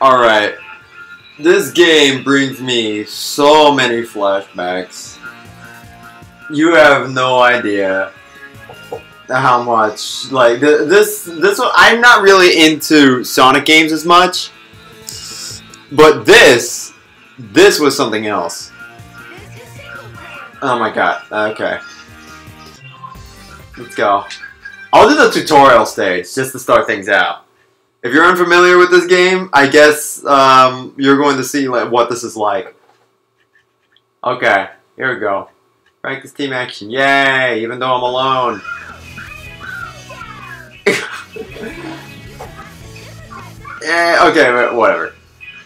Alright, this game brings me so many flashbacks. You have no idea how much. Like this one, I'm not really into Sonic games as much, but this was something else. Oh my god! Okay, let's go. I'll do the tutorial stage just to start things out. If you're unfamiliar with this game, I guess you're going to see like, what this is like. Okay, here we go. Practice team action. Yay! Even though I'm alone. Yeah. Okay. Whatever.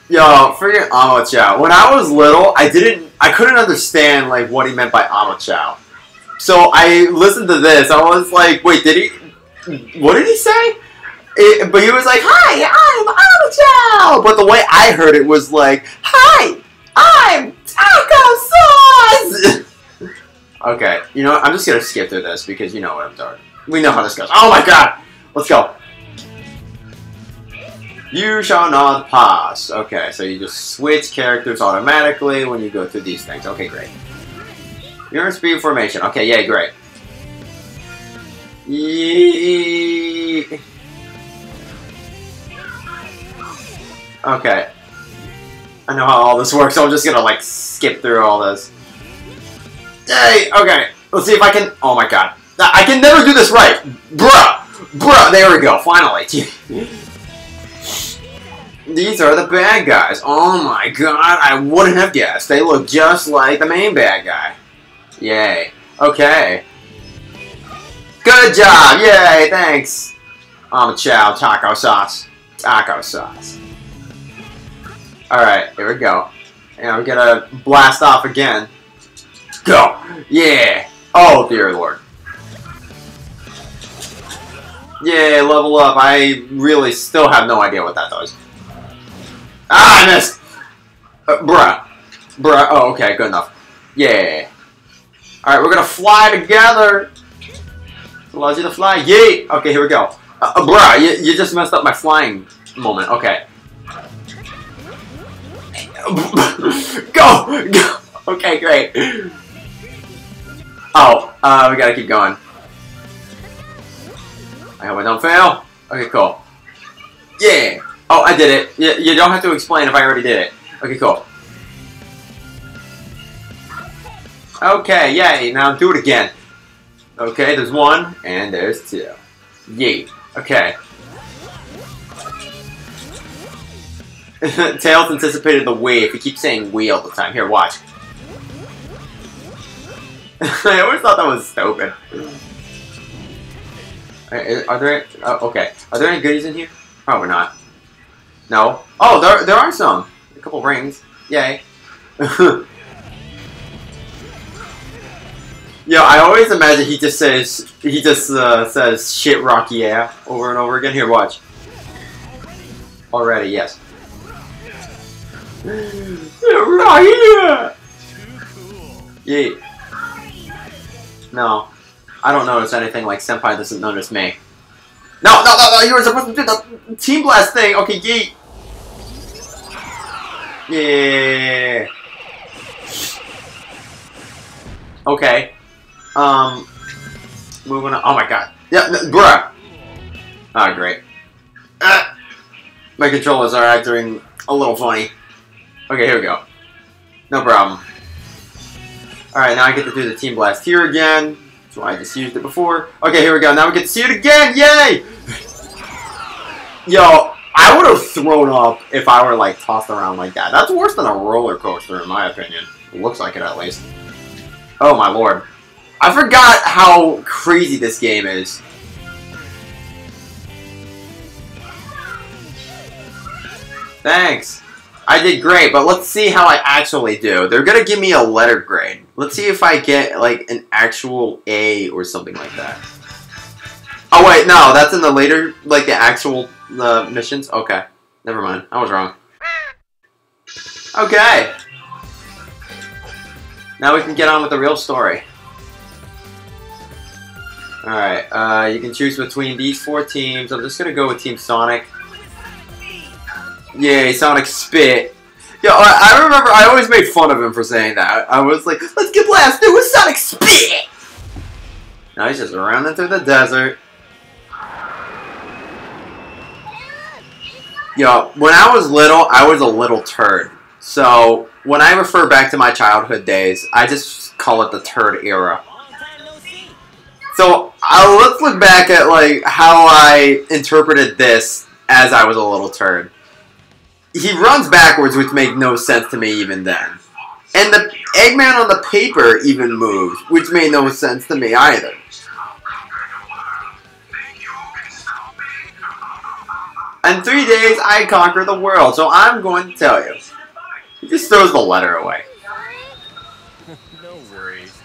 Yo, friggin' Amo-chow. When I was little, I couldn't understand like what he meant by Amo-chow. So I listened to this. I was like, wait, what did he say? But he was like, hi, I'm Amo-chow! But the way I heard it was like, hi, I'm Taco Sauce! Okay, you know what? I'm just gonna skip through this because you know what I'm doing. We know how this goes. Oh my god! Let's go. You shall not pass. Okay, so you just switch characters automatically when you go through these things. Okay, great. You're in speed formation. Okay, yeah, great. Yee. Okay. I know how all this works, so I'm just gonna, like, skip through all this. Hey, okay. Let's see if I can... Oh, my God. I can never do this right. Bruh. Bruh. There we go. Finally. These are the bad guys. Oh, my God. I wouldn't have guessed. They look just like the main bad guy. Yay. Okay. Good job. Yay. Thanks. Amo-chow. Taco sauce. Taco sauce. Alright, here we go. And we're gonna blast off again. Go! Yeah! Oh, dear lord. Yeah, level up. I really still have no idea what that does. Ah, I missed! Bruh. Bruh. Oh, okay, good enough. Yeah. Alright, we're gonna fly together! Allows you to fly. Yay! Okay, here we go. Bruh, you just messed up my flying moment. Okay. Go! Go! Okay, great. Oh, we gotta keep going. I hope I don't fail. Okay, cool. Yeah! Oh, I did it. You don't have to explain if I already did it. Okay, cool. Okay, yay. Now do it again. Okay, there's one, and there's two. Yay. Okay. Tails anticipated the wave. He keeps saying we all the time. Here, watch. I always thought that was stupid. Are there... okay. Are there any goodies in here? Probably not. No. Oh, there are some. A couple rings. Yay. Yo, I always imagine he just says shit rock yeah over and over again. Here, watch. Already, yes. Right here! Yeah. No. I don't notice anything like Senpai doesn't notice me. No, no, no, no! You were supposed to do the Team Blast thing! Okay, yeet! Yeah. Okay. Moving on. Oh my god. Yeah, bruh! Ah, oh, great. My controllers are acting a little funny. Okay, here we go. No problem. Alright, now I get to do the Team Blast here again. That's why I just used it before. Okay, here we go. Now we get to see it again! Yay! Yo, I would have thrown up if I were, like, tossed around like that. That's worse than a roller coaster, in my opinion. It looks like it, at least. Oh, my lord. I forgot how crazy this game is. Thanks. I did great, but let's see how I actually do. They're gonna give me a letter grade. Let's see if I get, like, an actual A or something like that. Oh, wait, no, that's in the later, like, the actual missions? Okay, never mind. I was wrong. Okay. Now we can get on with the real story. Alright, you can choose between these four teams. I'm just gonna go with Team Sonic. Yay, Sonic spit. Yo, I remember I always made fun of him for saying that. I was like, let's get blasted with Sonic spit! Now he's just running through the desert. Yo, when I was a little turd. So, when I refer back to my childhood days, I just call it the turd era. So, let's look back at, like, how I interpreted this as I was a little turd. He runs backwards, which made no sense to me even then. And the Eggman on the paper even moved, which made no sense to me either. In 3 days, I conquer the world, so I'm going to tell you. He just throws the letter away. No worries.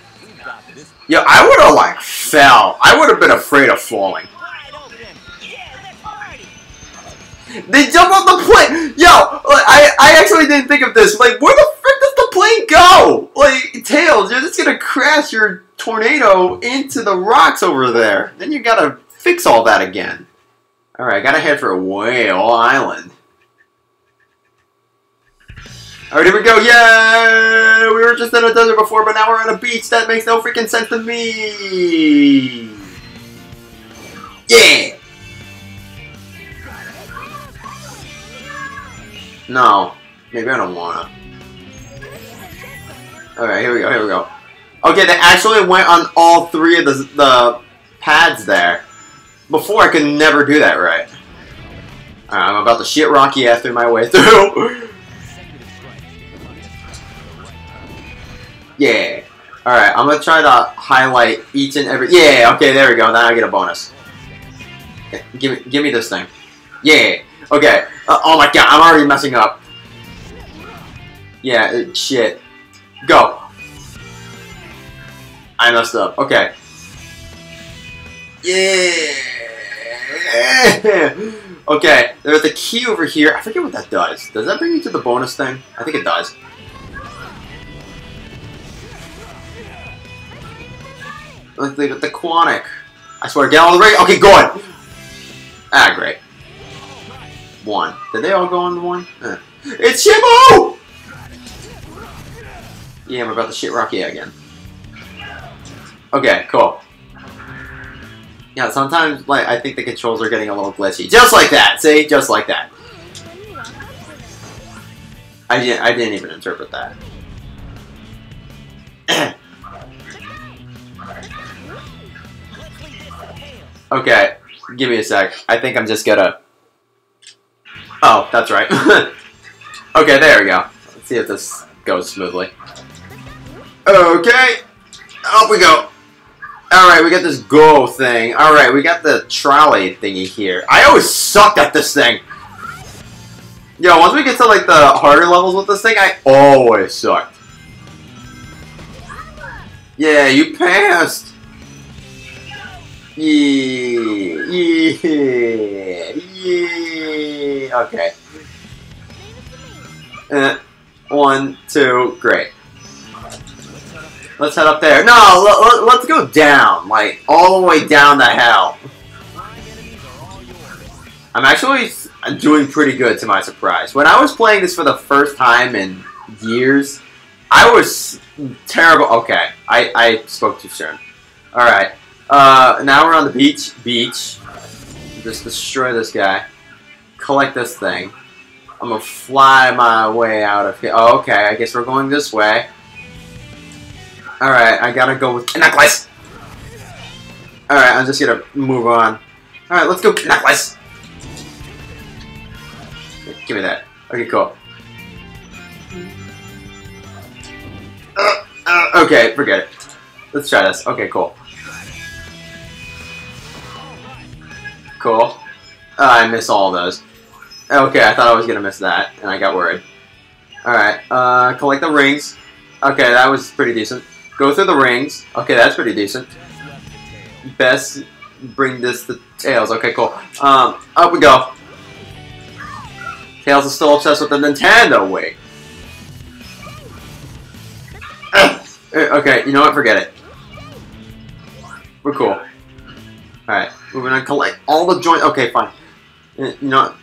Yeah, I would have, like, fell. I would have been afraid of falling. They jump on the plane! Yo, I actually didn't think of this. Like, where the frick does the plane go? Like, Tails, you're just gonna crash your tornado into the rocks over there. Then you gotta fix all that again. Alright, I gotta head for Whale Island. Alright, here we go. Yay! We were just in a desert before, but now we're on a beach. That makes no freaking sense to me. Yeah! No. Maybe I don't wanna. Alright, here we go, here we go. Okay, they actually went on all three of the pads there. Before, I could never do that right. Alright, I'm about to shit Rocky after my way through. Yeah. Alright, I'm gonna try to highlight each and every... Yeah, okay, there we go. Now I get a bonus. Okay, give me this thing. Yeah. Okay. Oh my god, I'm already messing up. Yeah, shit. Go. I messed up. Okay. Yeah. Okay, there's a key over here. I forget what that does. Does that bring you to the bonus thing? I think it does. Let's leave it the Quantic. I swear, get on the ring. Okay, go on. Ah, great. One. Did they all go on the one? It's Shimo! Yeah, I'm about to shit Rocky again. Okay, cool. Yeah, sometimes, like, I think the controls are getting a little glitchy. Just like that! See? Just like that. I didn't even interpret that. Okay, give me a sec. I think I'm just gonna... Oh, that's right. Okay, there we go. Let's see if this goes smoothly. Okay! Up we go! Alright, we got this go thing. Alright, we got the trolley thingy here. I always suck at this thing! Yo, once we get to, like, the harder levels with this thing, I always sucked. Yeah, you passed! Yeah. Okay. 1, 2, great. Let's head up there. No, let's go down, like all the way down the hell. I'm actually doing pretty good to my surprise. When I was playing this for the first time in years, I was terrible. Okay, I spoke too soon. All right. Now we're on the beach. Just destroy this guy. Collect this thing. I'm gonna fly my way out of here. Oh, okay. I guess we're going this way. Alright, I gotta go with Knuckles! Alright, I'm just gonna move on. Alright, let's go Knuckles! Give me that. Okay, cool. Okay, forget it. Let's try this. Okay, cool. Cool. I miss all those. Okay, I thought I was gonna miss that, and I got worried. Alright, collect the rings. Okay, that was pretty decent. Go through the rings. Okay, that's pretty decent. Best bring this to Tails. Okay, cool. Up we go. Tails is still obsessed with the Nintendo Wii. Okay, you know what? Forget it. We're cool. Alright, we're gonna collect all the joints. Okay, fine. You know what?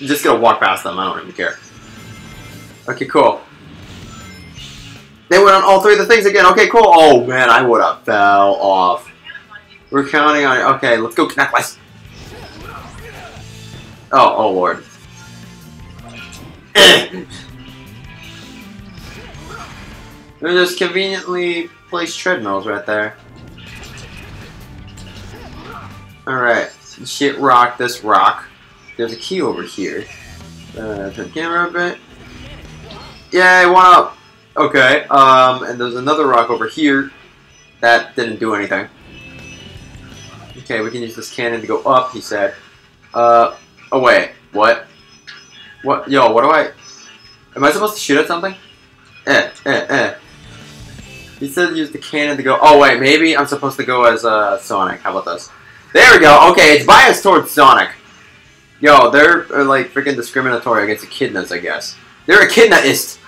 I'm just gonna walk past them. I don't even care. Okay, cool. They went on all three of the things again. Okay, cool. Oh, man, I would have fell off. We're counting on it. Okay, let's go, Knuckles. Oh, oh, Lord. There's just conveniently placed treadmills right there. Alright, shit rock, this rock. There's a key over here. Turn the camera a bit. Yay, one up! Okay, and there's another rock over here. That didn't do anything. Okay, we can use this cannon to go up, he said. Oh wait, what? What? Yo, what do I... Am I supposed to shoot at something? He said use the cannon to go... Oh wait, maybe I'm supposed to go as Sonic. How about this? There we go! Okay, it's biased towards Sonic. Yo, they're like freaking discriminatory against echidnas, I guess. They're echidnaist!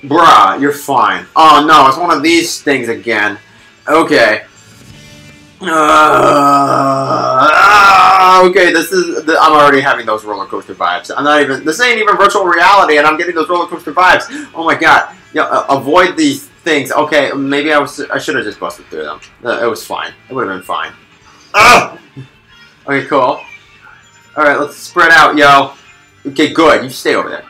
Bruh, you're fine. Oh no, it's one of these things again. Okay. Okay, this is... I'm already having those roller coaster vibes. I'm not even... This ain't even virtual reality, and I'm getting those roller coaster vibes. Oh my god. Yeah, avoid these things. Okay, maybe I should have just busted through them. It was fine. It would have been fine. Okay, cool. Alright, let's spread out, yo. Okay, good. You stay over there.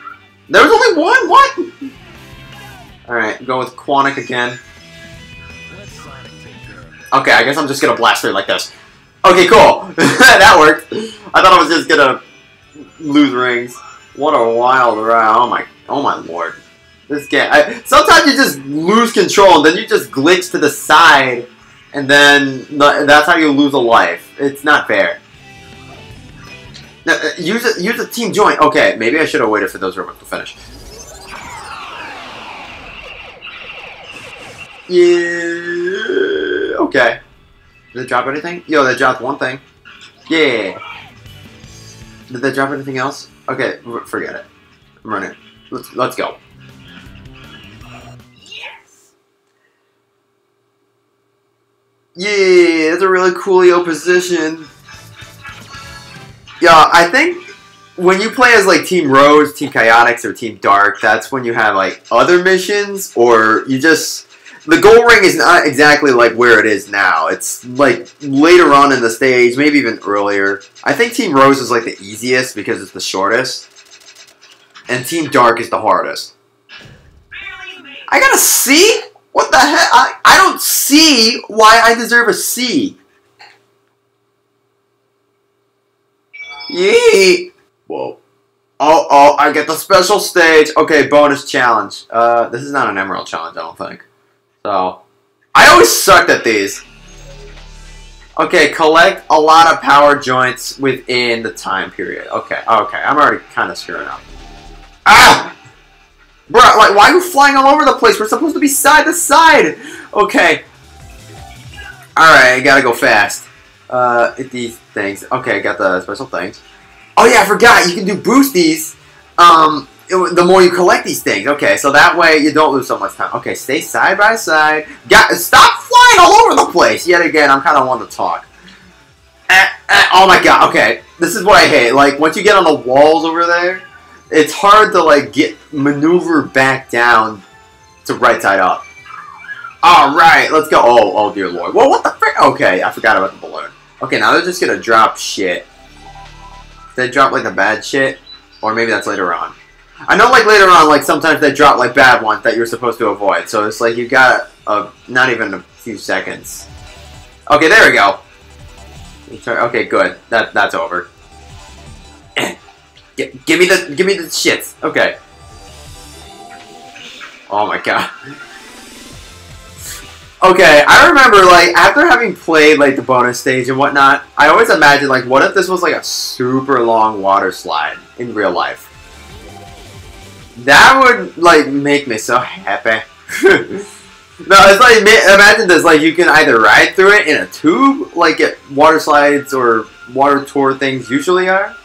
There was only one? What? Alright, go with Quantic again. Okay, I guess I'm just gonna blast through like this. Okay, cool. That worked. I thought I was just gonna lose rings. What a wild ride. Oh my lord. This game. Sometimes you just lose control and then you just glitch to the side and then that's how you lose a life. It's not fair. Now, use a team joint. Okay, maybe I should have waited for those robots to finish. Yeah. Okay. Did they drop anything? Yo, they dropped one thing. Yeah. Did they drop anything else? Okay, forget it. I'm running. Let's go. Yes. Yeah, that's a really coolio position. Yeah, I think when you play as like Team Rose, Team Chaotix, or Team Dark, that's when you have like other missions, or you just. The goal ring is not exactly like where it is now. It's like later on in the stage, maybe even earlier. I think Team Rose is like the easiest because it's the shortest. And Team Dark is the hardest. I got a C? What the heck? I don't see why I deserve a C. Yee! Whoa. Oh, I get the special stage. Okay, bonus challenge. This is not an Emerald challenge, I don't think. So, I always sucked at these. Okay, collect a lot of power joints within the time period. Okay, I'm already kind of screwing up. Ah! Bro, like, why are you flying all over the place? We're supposed to be side to side! Okay. Alright, I gotta go fast. Hit these things. Okay, got the special things. Oh yeah, I forgot, you can do boosties. The more you collect these things. Okay, so that way you don't lose so much time. Okay, stay side by side. Stop flying all over the place! Yet again, I'm kind of one to talk. Oh my god, okay. This is what I hate. Like, once you get on the walls over there, it's hard to, like, maneuver back down to right side up. Alright, let's go. Oh dear lord. Whoa, what the frick? Okay, I forgot about the balloon. Okay, now they're just gonna drop shit. They drop, like, the bad shit? Or maybe that's later on. I know, like, later on, like, sometimes they drop, like, bad ones that you're supposed to avoid. So it's like you got not even a few seconds. Okay, there we go. Okay, good. That's over. Give me the shits. Okay. Oh my god. Okay, I remember, like, after having played, like, the bonus stage and whatnot, I always imagined, like, what if this was, like, a super long water slide in real life? That would, like, make me so happy. No, it's like, imagine this, like, you can either ride through it in a tube, like it, water slides or water tour things usually are,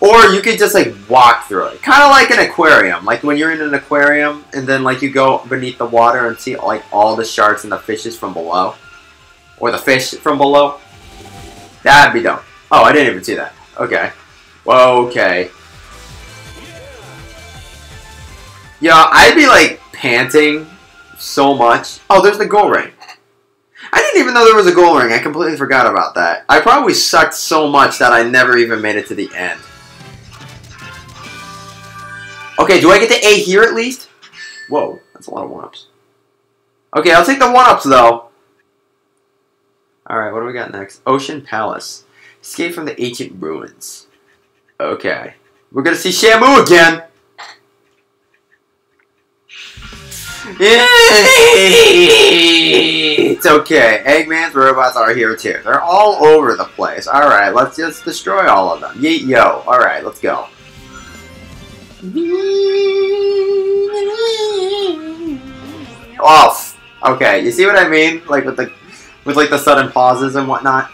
or you could just, like, walk through it. Kind of like an aquarium, like when you're in an aquarium and then, like, you go beneath the water and see, like, all the sharks and the fishes from below. Or the fish from below. That'd be dumb. Oh, I didn't even see that. Okay. Well, okay. Yo, I'd be like panting so much. Oh, there's the goal ring. I didn't even know there was a goal ring. I completely forgot about that. I probably sucked so much that I never even made it to the end. Okay, do I get to A here at least? Whoa, that's a lot of 1-ups. Okay, I'll take the 1-ups though. Alright, what do we got next? Ocean Palace. Escape from the ancient ruins. Okay. We're gonna see Shamu again! It's okay. Eggman's robots are here too. They're all over the place. Alright, let's just destroy all of them. Yeet yo. Alright, let's go. Oh, okay. You see what I mean? Like with like the sudden pauses and whatnot.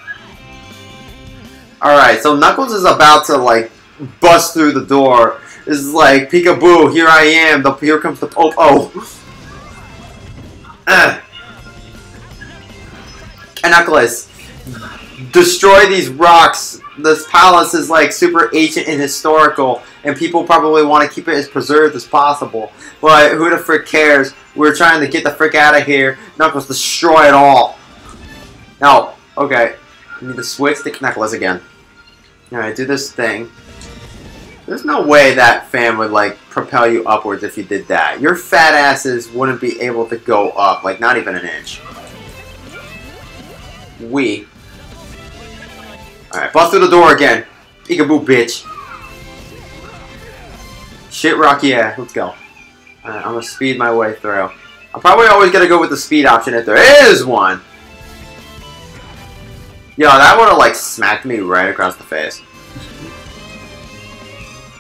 Alright, so Knuckles is about to like bust through the door. This is like peekaboo, here I am, here comes the Pope. Oh. Knuckles, destroy these rocks. This palace is like super ancient and historical, and people probably want to keep it as preserved as possible. But who the frick cares? We're trying to get the frick out of here. Knuckles, destroy it all. No, okay. I need to switch to Knuckles again. Alright, do this thing. There's no way that fan would like propel you upwards if you did that. Your fat asses wouldn't be able to go up, like not even an inch. We. Alright, bust through the door again. Peekaboo, bitch. Shit rock, yeah. Let's go. Alright, I'm gonna speed my way through. I'm probably always gonna go with the speed option if there is one. Yo, that would've like smacked me right across the face.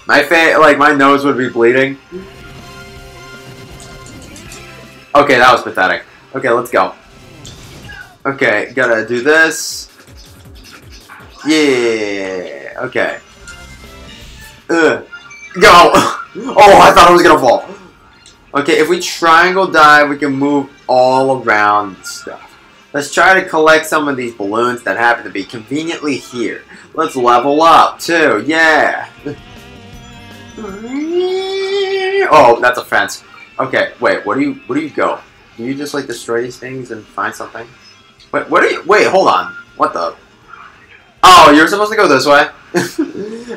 My face, like my nose would be bleeding. Okay, that was pathetic. Okay, let's go. Okay, gotta do this. Yeah. Okay. Ugh. Go. Oh, I thought I was gonna fall. Okay, if we triangle dive, we can move all around stuff. Let's try to collect some of these balloons that happen to be conveniently here. Let's level up too. Yeah. Oh, that's a fence. Okay, wait. What do you go? Do you just like destroy these things and find something? Wait, what are you? Wait, hold on. What the? Oh, you're supposed to go this way.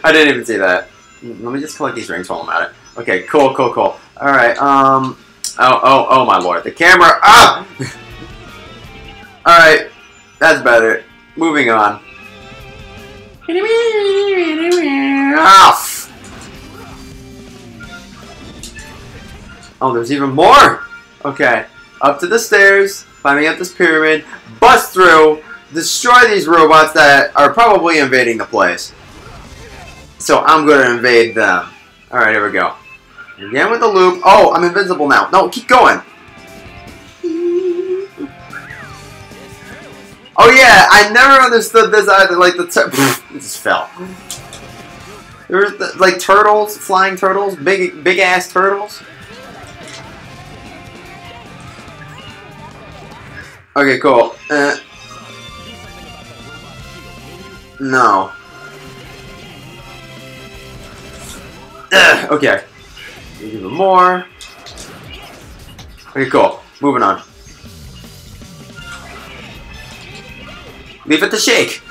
I didn't even see that. Let me just collect these rings while I'm at it. Okay, cool, cool, cool. All right. Oh, my lord. The camera. Ah. All right. That's better. Moving on. Ah. Oh, there's even more! Okay, up to the stairs, climbing up this pyramid, bust through, destroy these robots that are probably invading the place. So I'm going to invade them. Alright, here we go. Again with the loop. Oh, I'm invincible now. No, keep going! Oh yeah, I never understood this either. Like the it just fell. There's the, like turtles, flying turtles, big ass turtles. Okay, cool. No. Okay. Even more. Okay, cool. Moving on. Leave it to shake.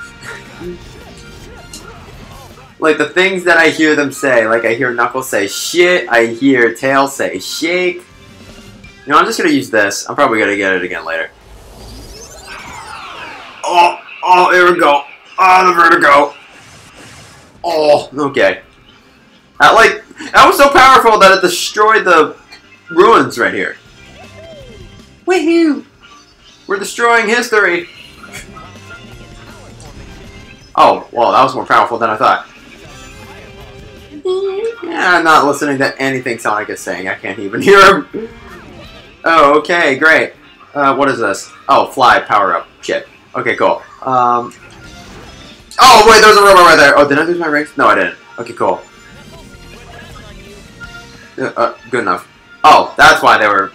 Like the things that I hear them say. Like I hear Knuckles say shit. I hear Tails say shake. You know, I'm just gonna use this. I'm probably gonna get it again later. Oh, there we go. Oh, the vertigo. Oh, okay. That was so powerful that it destroyed the ruins right here. Woohoo! We're destroying history. Oh, well, that was more powerful than I thought. Yeah, I'm not listening to anything Sonic is saying. I can't even hear him. Oh, okay, great. What is this? Oh, fly power up. Shit. Okay, cool. Oh, wait, there's a robot right there. Oh, did I lose my rings? No, I didn't. Okay, cool. Good enough. Oh, that's why they were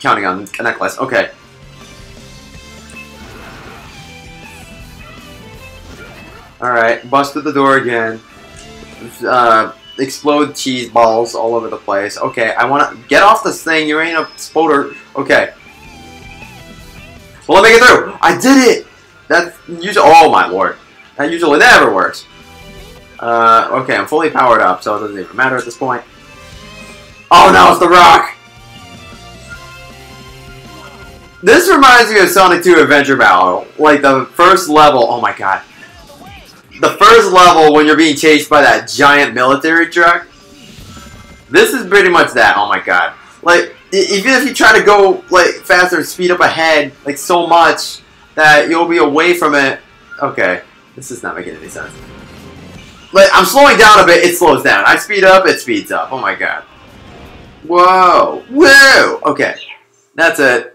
counting on a necklace. Okay. Alright, busted the door again. Explode cheese balls all over the place. Okay, I wanna get off this thing, you ain't a spoder. Okay. Well, I make it through! I did it! That's usually, oh my lord. That usually never works. Okay, I'm fully powered up, so it doesn't even matter at this point. Oh, now it's the rock! This reminds me of Sonic 2 Adventure Battle. Like, the first level, oh my god. The first level when you're being chased by that giant military truck. This is pretty much that, oh my god. Like, even if you try to go, like, faster and speed up ahead, like, so much that you'll be away from it. Okay, this is not making any sense. Like, I'm slowing down a bit, it slows down. I speed up, it speeds up. Oh my god. Whoa. Whoa! Okay. That's it.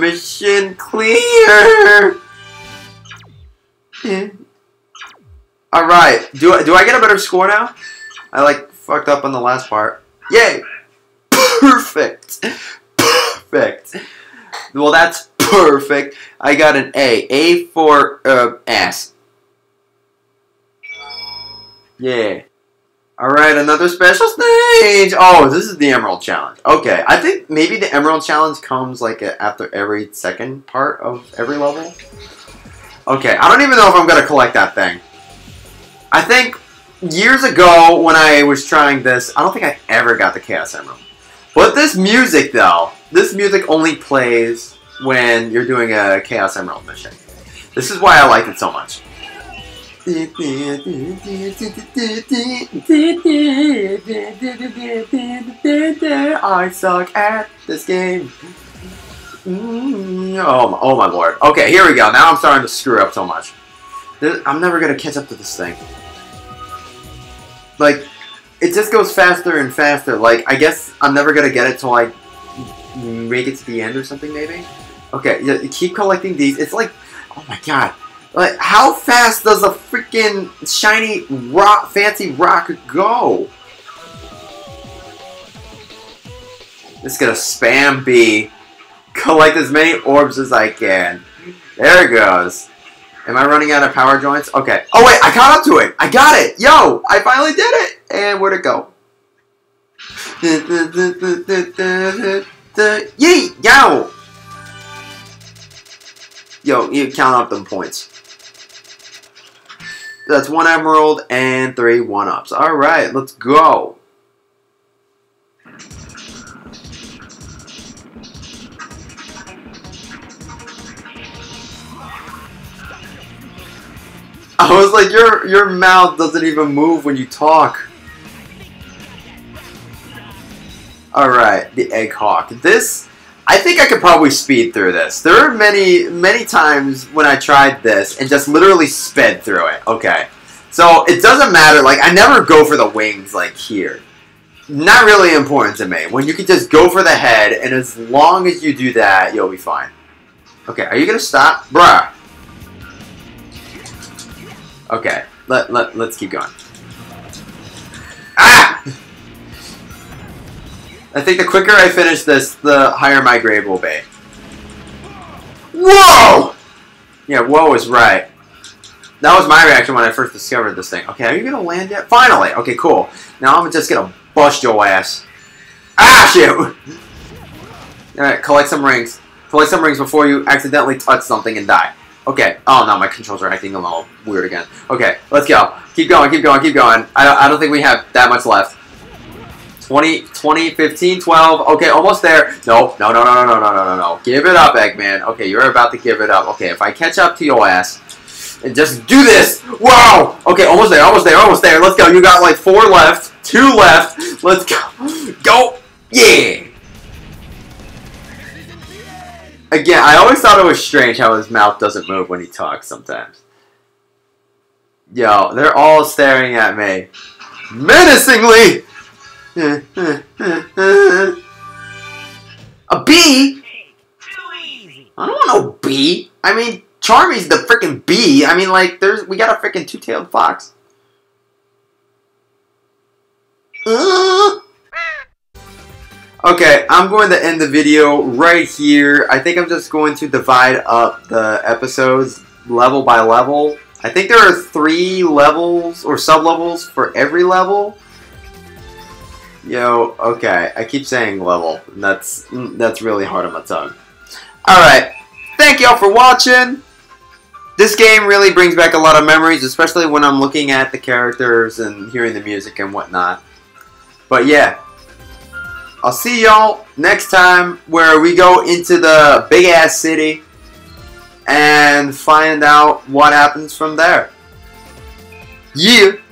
Mission clear! Yeah. Alright, do I get a better score now? I like fucked up on the last part. Yay! Perfect! Perfect! Well, that's perfect. I got an A. A for ass. Yeah. Alright, another special stage! Oh, this is the Emerald Challenge. Okay, I think maybe the Emerald Challenge comes like after every second part of every level. Okay, I don't even know if I'm gonna collect that thing. I think years ago when I was trying this, I don't think I ever got the Chaos Emerald. But this music though, this music only plays when you're doing a Chaos Emerald mission. This is why I liked it so much. I suck at this game. Oh my lord. Okay, here we go. Now I'm starting to screw up so much. I'm never gonna catch up to this thing. Like, it just goes faster and faster. Like, I guess I'm never gonna get it till I make it to the end or something, maybe? Okay, yeah, you keep collecting these. It's like, oh my god. Like, how fast does a freaking shiny rock, fancy rock go? Just gonna spam B. Collect as many orbs as I can. There it goes. Am I running out of power joints? Okay. Oh wait, I caught up to it! I got it! Yo! I finally did it! And where'd it go? Yee! Yo! Yo, you count up them points. That's 1 emerald and 3 1-ups. Alright, let's go. I was like, your mouth doesn't even move when you talk. Alright, the egg hawk. This, I think I could probably speed through this. There are many times when I tried this and just literally sped through it. Okay. So, it doesn't matter. Like, I never go for the wings, like, here. Not really important to me. When you can just go for the head, and as long as you do that, you'll be fine. Okay, are you gonna stop? Bruh. Okay, let's keep going. Ah! I think the quicker I finish this, the higher my grade will be. Whoa! Yeah, whoa is right. That was my reaction when I first discovered this thing. Okay, are you gonna land yet? Finally! Okay, cool. Now I'm just gonna bust your ass. Ah, shoot! Alright, collect some rings. Collect some rings before you accidentally touch something and die. Okay. Oh, no, my controls are acting a little weird again. Okay, let's go. Keep going, keep going, keep going. I don't think we have that much left. 20, 15, 12. Okay, almost there. No, no, no, no, no, no, no, no, no. Give it up, Eggman. Okay, you're about to give it up. Okay, if I catch up to your ass and just do this. Wow! Okay, almost there, almost there, almost there. Let's go. You got like 4 left. 2 left. Let's go. Go! Yeah! Again, I always thought it was strange how his mouth doesn't move when he talks sometimes. Yo, they're all staring at me. Menacingly! A bee? I don't want no bee. I mean, Charmy's the freaking bee. I mean, like, we got a freaking 2-tailed fox. Okay, I'm going to end the video right here. I think I'm just going to divide up the episodes level by level. I think there are 3 levels or sub-levels for every level. Yo, okay, I keep saying level. That's really hard on my tongue. Alright, thank y'all for watching. This game really brings back a lot of memories, especially when I'm looking at the characters and hearing the music and whatnot. But yeah, I'll see y'all next time where we go into the big ass city and find out what happens from there. Yeah!